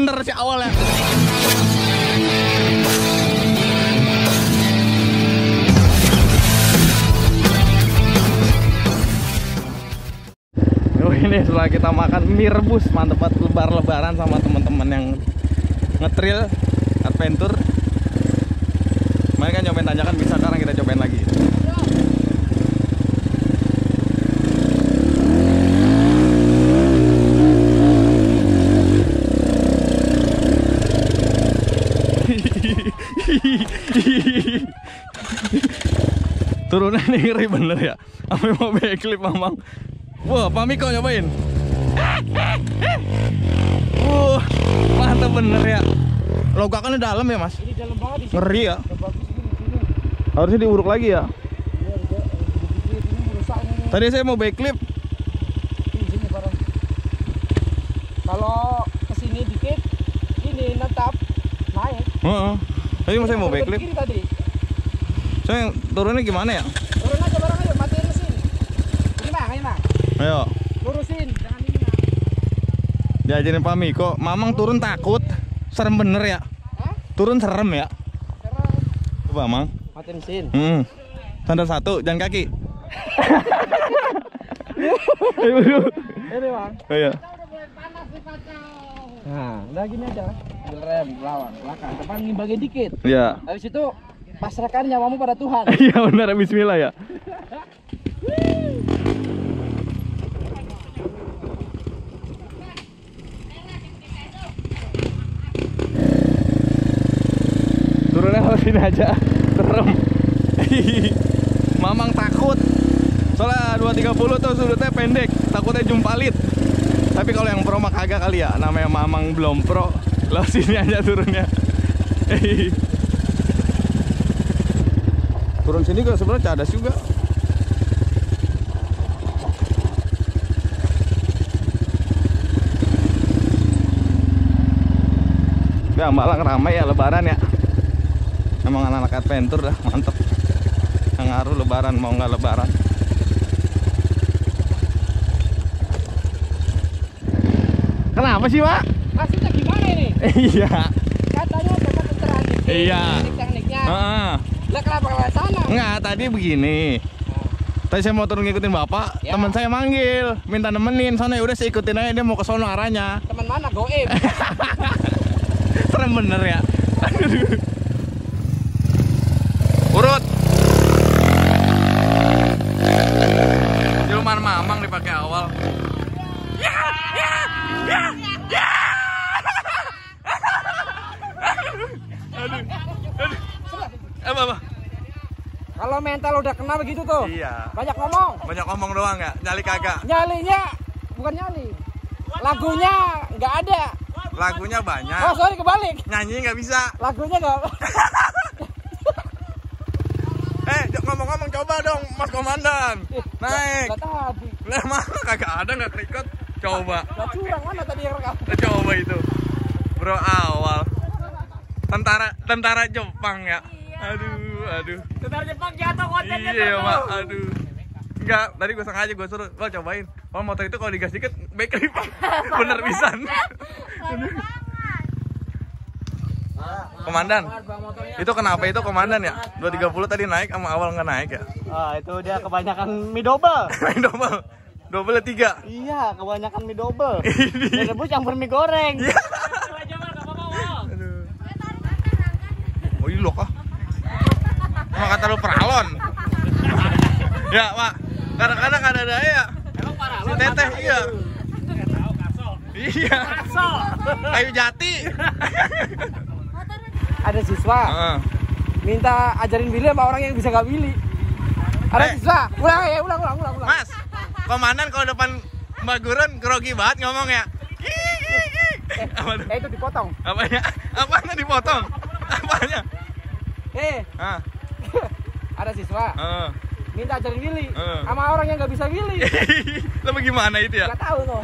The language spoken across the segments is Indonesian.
bener si awalnya. Ini setelah kita makan mie rebus, mantep banget lebaran sama teman-teman yang ngetril adventure. Kemarin kan cobain tanjakan bisa, sekarang kita cobain lagi. Turunnya nih ngeri bener ya, sampai mau backflip Mamang. Wah, Pak Miko nyobain. Mantap bener ya. Logakannya dalam ya, Mas? Ini dalam banget. Ngeri ya. Harusnya diuruk lagi ya. Tadi saya mau backflip. Kalau kesini dikit, ini tetap naik. Tadi saya mau backflip. Saya turunnya gimana ya? Turun aja bareng aja, materi sini. Gimana? Ayo lurusin, jangan ini nah. Diajarin Pak Miko, Mamang turun takut, serem bener ya? Hah? Turun serem ya? Serem. Coba Mang. Matiin mesin. Sandal satu, jangan kaki. Ini Bang. Oh iya. Nah, udah gini aja. Ambil rem, lawan, belakang, depan ngimbangin dikit. Iya. Habis itu pasrahkan nyawamu pada Tuhan. Iya benar, bismillah ya. Sini aja, serem. Mamang takut. Soalnya 230 tuh sudutnya pendek, takutnya jumpalit. Tapi kalau yang pro mah kagak kali ya, namanya Mamang belum pro. Lo sini aja turunnya. Turun sini kok sebenarnya cadas juga. Ya Hambalang ramai ya lebaran ya. Emang anak-anak adventure dah, mantep. Yang ngaruh lebaran, mau nggak lebaran. Kenapa sih, Pak? Maksudnya gimana ini? Iya. Katanya tetap terangin. Iya. Teknik-tekniknya. Lah kenapa ke sana? Enggak, tadi begini. Tadi saya mau turun ngikutin Bapak, ya. Teman saya manggil, minta nemenin. Sana ya udah saya ikutin aja, dia mau ke sono arahnya. Teman mana? Ghoib. Serem bener ya. Urut. Cuman Mamang dipakai awal. Apa? Kalau mental udah kena begitu tuh. Iya. Banyak ngomong doang ya. Nyali kagak. Nyalinya bukan nyali. Lagunya nggak ada. Lagunya banyak. Oh sorry kebalik. Nyanyi nggak bisa. Lagunya nggak. Ngomong-ngomong coba dong Mas Komandan naik. Lah mana kagak ada, nggak kerikot. Coba. Lah curang mana tadi yang rekam? Coba itu. Bro awal. Tentara Jepang ya. Aduh. Tentara Jepang jatuh kontennya. Iya, Pak. Aduh. Enggak, tadi gue sengaja gue suruh, "Lo cobain." Oh, motor itu kalau digas dikit backflip. Bener pisan. Komandan, itu kenapa itu Komandan ya? 230 tadi naik sama awal nggak naik ya? Ah, itu dia kebanyakan mie double. Mie double, double 3. Iya, kebanyakan mie double. Ini rebus campur mie goreng. Iya. Oh iya loh kah? Emang kata lu peralon. Ya Pak, kadang-kadang ada ya. Emang peralon. Si teteh iya. Tahu kasol. Iya. Kasol. Kayu jati. Ada siswa minta ajarin Billy sama orang yang bisa gak Billy. Ada siswa ulang. Mas, Komandan kalau depan Mbak Gurun grogi banget ngomong ya. Itu dipotong. Apanya? Apanya dipotong? Apanya? Ada siswa minta ajarin Billy sama orang yang gak bisa Billy. Lo gimana itu ya? Gak tahu tuh.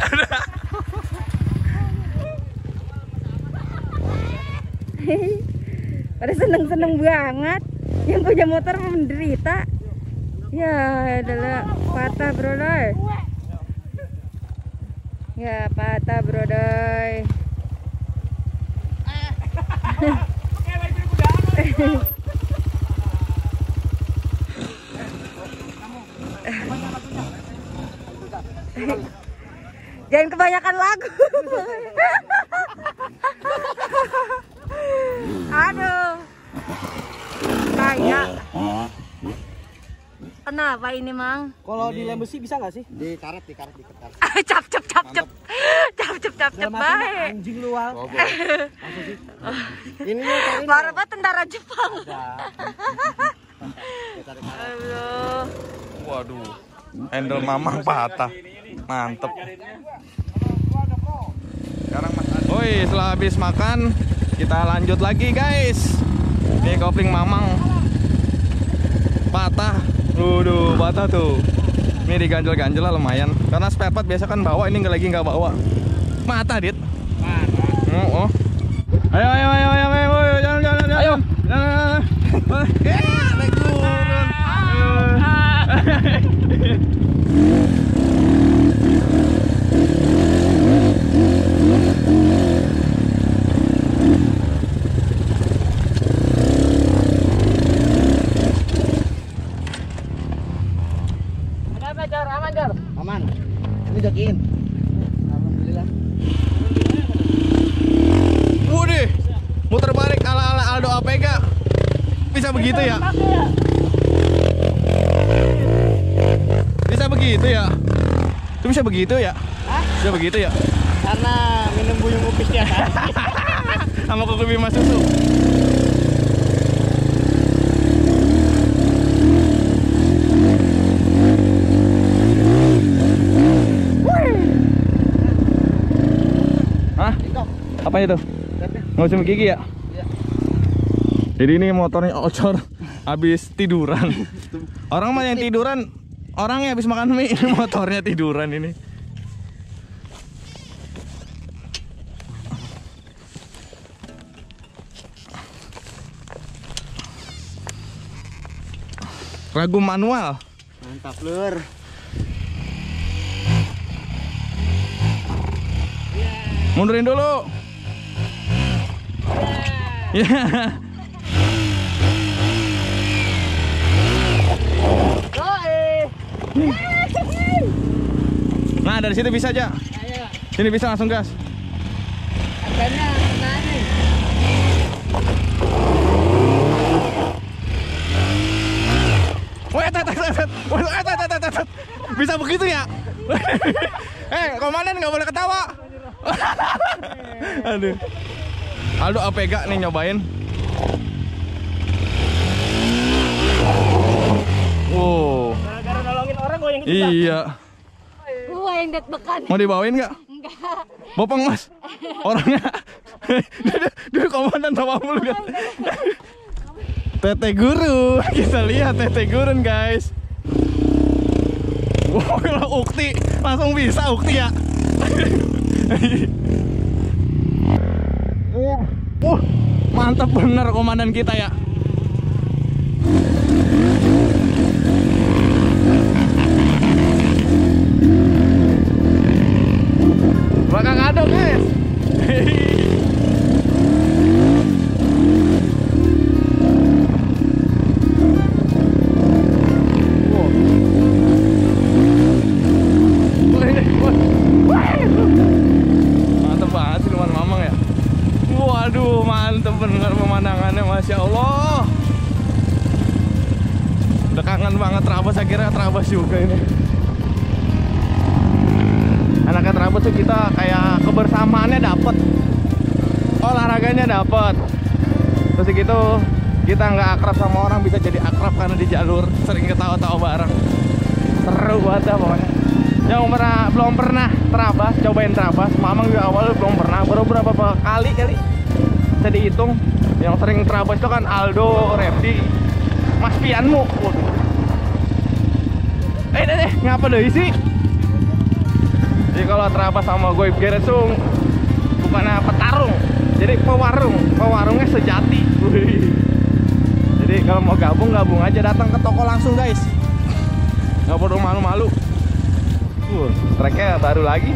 Pada seneng banget, yang punya motor menderita. Ya adalah patah brother. Ya patah brother. Jangan kebanyakan lagu. Aduh, kayak kenapa ini, Mang? Kalau di lem besi bisa nggak sih? Dikaret. Cap baik. Anjing lu, Wal. Ini parah banget tentara Jepang. Aduh. Waduh. Handle mamang patah. Mantep. Sekarang woi, setelah habis makan kita lanjut lagi, guys. Ini kopling mamang patah. Waduh, patah tuh. Ini diganjel-ganjel lah lumayan. Karena spare part biasa kan bawa, ini nggak bawa. Mata, Dit. Oh. Ayo. Jalan. Ayo. Aman. Ini jokiin. Alhamdulillah. Wudih, muter balik ala-ala Aldo Avega. Bisa begitu ya? Itu bisa begitu ya? Hah? Bisa begitu ya? Karena minum buyung kupis ya. Sama kopi mas susu. Hah? Apa itu? Nggak usah gigi ya? Iya. Jadi ini motornya ocor habis tiduran. Orang mah yang tiduran, orangnya habis makan mie, motornya tiduran ini. Ragu manual. Mantap, Lur. Mundurin dulu. Ya. Nah, dari situ bisa aja. Sini bisa langsung gas. Bisa begitu ya? Komandan nggak boleh ketawa. Aduh. Aldo Avega nih nyobain. Wow. Gara-gara nolongin orang gue yang gitu. Iya. Gua yang deg-degan. Mau dibawain nggak? Enggak. Bopeng mas. Orangnya. Dulu komandan sama mulu kan. Tete guru. Kita lihat tete gurun, guys. Wow, kalau ukti langsung bisa ukti ya. Mantap bener komandan kita ya. Bakal aduk, guys. Bener pemandangannya, masya Allah, udah kangen banget terabas. Akhirnya terabas juga ini anaknya. Terabas tuh kita kayak kebersamaannya dapet, olahraganya dapet, terus gitu kita nggak akrab sama orang bisa jadi akrab karena di jalur sering ketawa-tawa bareng. Seru banget ya pokoknya. Yang belum pernah terabas, cobain terabas. Mamang juga awalnya belum pernah, baru berapa kali bisa dihitung. Yang sering terabas itu kan Aldo, Repti, Mas Pianmu. Waduh. Ngapa deh sih? Jadi kalau terabas sama Ghoib Garage tuh bukannya petarung, jadi pewarungnya sejati. Jadi kalau mau gabung aja, datang ke toko langsung, guys. Nggak perlu malu-malu. Treknya baru lagi.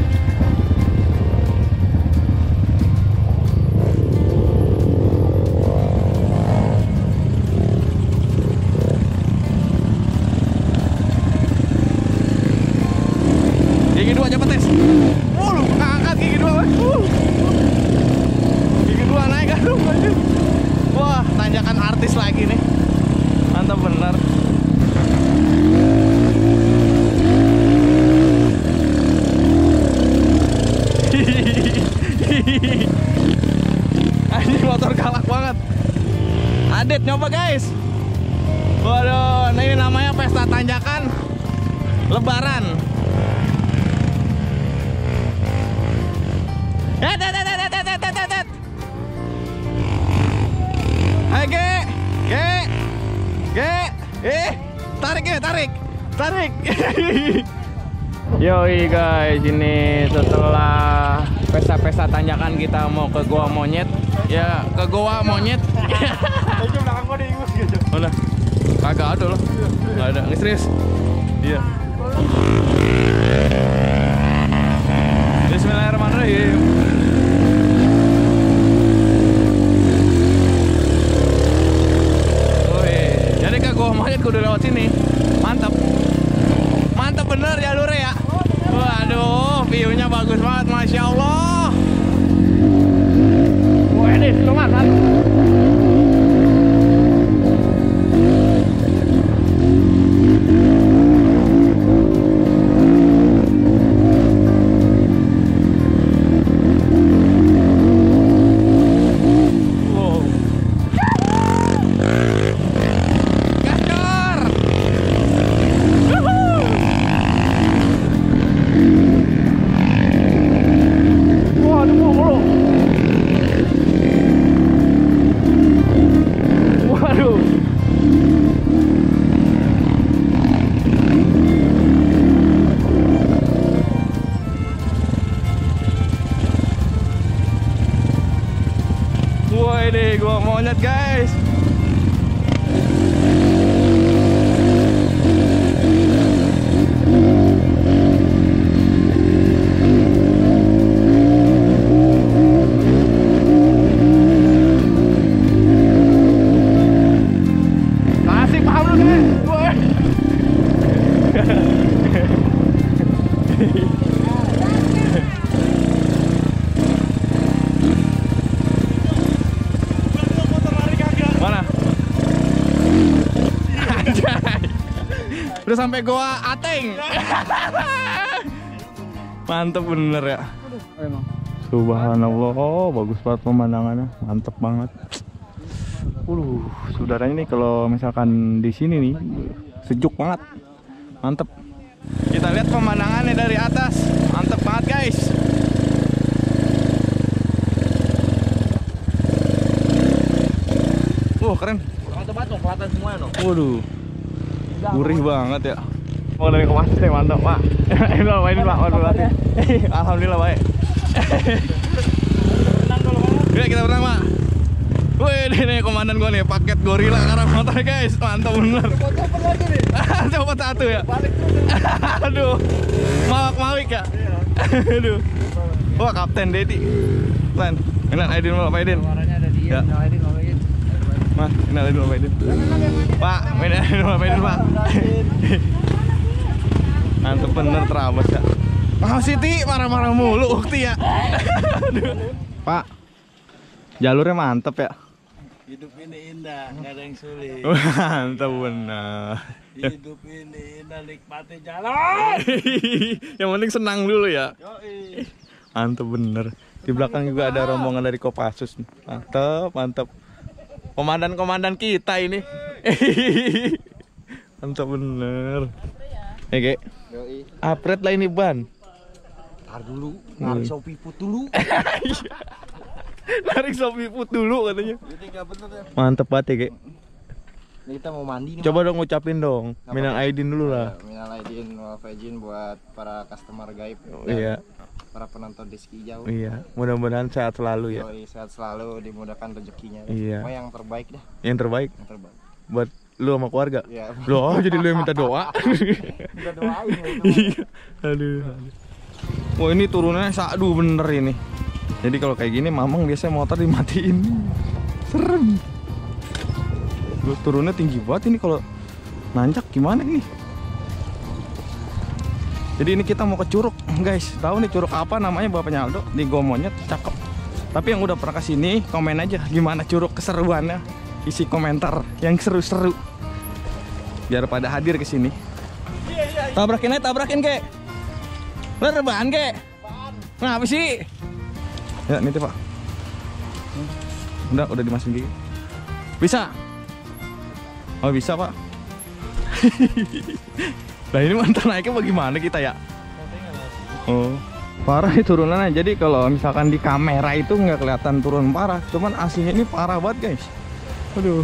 tanjakan artis lagi nih. Mantap bener. Anjir, motor galak banget. Adit nyoba guys. Waduh, ini namanya pesta tanjakan Lebaran. Tarik ya, tarik. Yoi guys, ini setelah pesta-pesta tanjakan kita mau ke Goa Monyet. Ya, ke Goa Monyet. Udah, kagak ada loh. Gak ada, serius. Iya. Bismillahirrahmanirrahim. Jadi ke Goa Monyet kudu lewat sini. Mantap. Mantap bener ya Lure ya. Waduh, view-nya bagus banget, Masya Allah. Wah ini lumayan kan. Guys, masih paham lu deh. Udah sampai Goa Ateng. Mantep bener ya. Subhanallah, bagus banget pemandangannya, mantep banget. Saudaranya nih kalau misalkan di sini nih sejuk banget, mantep. Kita lihat pemandangannya dari atas, mantep banget guys. Keren. Kelihatan semuanya dong. Waduh. Gurih banget ya. Mau dari Kopasus deh, mantap Pak. Ini Pak, ini Pak. Alhamdulillah baik. Yuk kita berenang Pak. Wih, ini komandan gua nih, paket gorila karena motor guys, mantap bener. Coba satu ya. Aduh, mawak-mawik ya. Aduh. Wah, Kapten Dedi. Lan, enak Aidin mau Pak Aidin. Ya. Mas, ini ada dulu Pak Idin. Pak, ini ada dulu Pak Idin Pak. Mantep bener terabas ya. Maaf Siti, marah-marah mulu Ukti ya. Pak, jalurnya mantep ya. Hidup ini indah, nggak ada yang sulit. Mantep bener. Hidup ini indah, nikmati jalan. Yang penting senang dulu ya. Mantep bener. Di belakang juga ada rombongan dari Kopassus. Mantep, mantep. Komandan-komandan kita ini. Mantap bener. Oke. Upgrade lah ini ban. Tar dulu, narik sopiput dulu. Narik sopiput dulu katanya. Mantep banget ya, Kek. Kita mau mandi nih. Coba dong ucapin dong. Minal aidin dulu lah. Minal aidin wal faizin buat para customer gaib. Iya. Para penonton di Ski Jauh. Iya, mudah-mudahan sehat selalu ya. Yoi, sehat selalu, dimudahkan rezekinya. Iya. Mau yang terbaik dah. Yang terbaik. Yang terbaik. Buat lu sama keluarga. Iya. Loh, jadi lu yang minta doa. Minta doain ya, itu. Aduh. Wah, ini turunannya sakdu bener ini. Jadi kalau kayak gini Mamang biasanya motor dimatiin. Serem. Lu turunnya tinggi banget ini, kalau nanjak gimana nih? Jadi ini kita mau ke curug guys. Tahu nih curug apa namanya bapaknya Aldo di Goa Monyet, cakep. Tapi yang udah pernah kesini komen aja gimana curug keseruannya. isi komentar yang seru-seru biar pada hadir ke sini. Tabrakin aja, tabrakin kek. Lah rebahan kek. Nah, apa sih? Ya, nih Pak. Udah dimasukin gigi. Bisa? Oh, bisa, Pak. Nah, ini mantan naiknya bagaimana kita ya? Oh, parah ini turunannya. Jadi kalau misalkan di kamera itu nggak kelihatan turun parah, cuman aslinya ini parah banget, guys. Aduh.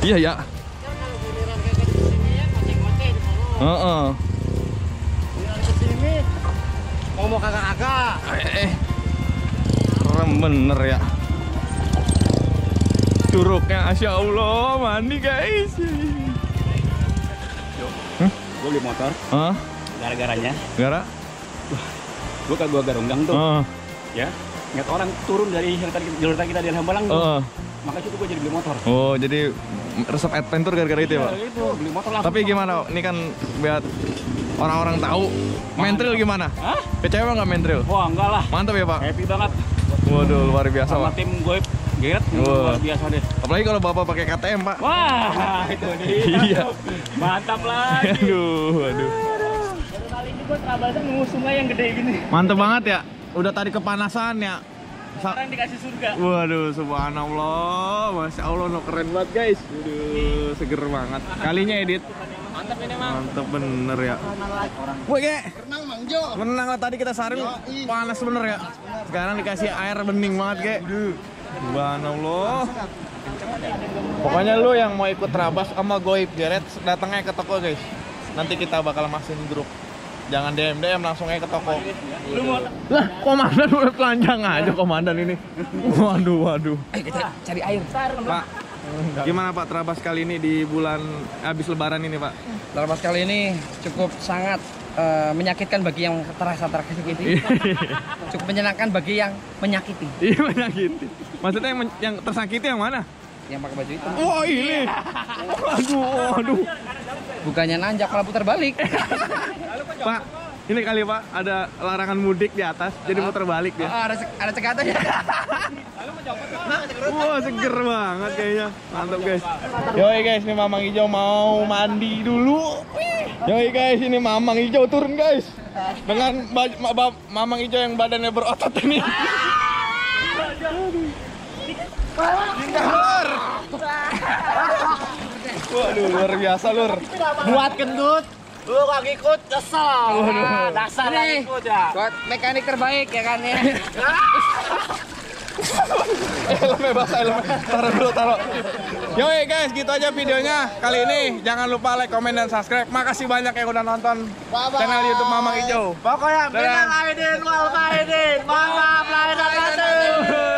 Iya ya. Heeh. Ke sini ngomong kakak-kakak. Keren bener ya. Curugnya Asya Allah, mandi guys. Gue beli motor. Gara-garanya. Gara? Gue kan gua garunggang tuh. Ya. Ngeliat orang turun dari yang tadi jalur kita di Hambalang tuh. Makanya itu gue jadi beli motor. Oh, jadi resep adventure gara-gara itu ya, Pak? Itu, beli motor lah. Tapi gimana, ini kan biar orang-orang tahu. Main trail gimana? Hah? Kecewa nggak main trail? Wah, enggak lah. Mantap ya, Pak? Happy banget. Waduh, luar biasa, Pak. Sama tim Ghoib Garage, luar biasa deh. Apalagi kalau Bapak pakai KTM, Pak. Wah, itu dia. Iya. Mantap lagi. Aduh, waduh. Baru kali ini gue terabasnya nunggu sungai yang gede gini. Mantap banget ya? Udah tadi kepanasan ya? Sekarang dikasih surga. Waduh, subhanallah, masya Allah, no keren banget guys. Waduh, seger banget. Kalinya edit. Mantap ini Mang. Mantap bener ya. Woi kek. Renang Mang Jo. Renang lah tadi kita saring. Panas bener ya. Sekarang dikasih air bening banget kek. Subhanallah. Pokoknya lu yang mau ikut terabas sama Ghoib Garage, datangnya ke toko guys. Nanti kita bakal masukin grup. Jangan DM langsung aja ke toko. Lu mau lah komandan udah telanjang aja komandan ini. Waduh. Eh, kita cari air. Pak, gimana Pak terabas kali ini di bulan habis Lebaran ini Pak? Terabas kali ini cukup sangat menyakitkan bagi yang tersakiti. Cukup menyenangkan bagi yang menyakiti. Iya menyakiti. Maksudnya yang tersakiti yang mana? Yang pakai baju hitam. Oh ini. Waduh. Bukannya nanjak malah putar balik. Pak, ini kali Pak ada larangan mudik di atas, jadi muter balik dia. Ada cekatannya. Wah, seger banget kayaknya. Mantap guys. Yoi guys, ini Mamang Hijau mau mandi dulu. Yoi guys, ini Mamang Hijau turun guys. Dengan Mamang Hijau yang badannya berotot ini. Waduh, luar biasa lur. Buat kentut. Lu gak ngikut, kesel. Dasar gak ngikut ya. Buat mekanik terbaik ya kan ya. Helmnya basah, helmnya. Taruh dulu, taruh. Yoi guys, gitu aja videonya kali ini. Jangan lupa like, komen, dan subscribe. Makasih banyak yang udah nonton channel YouTube Mamang Hijau. Pokoknya, minal aidin wal faidin. Maaf, lahir dan batin.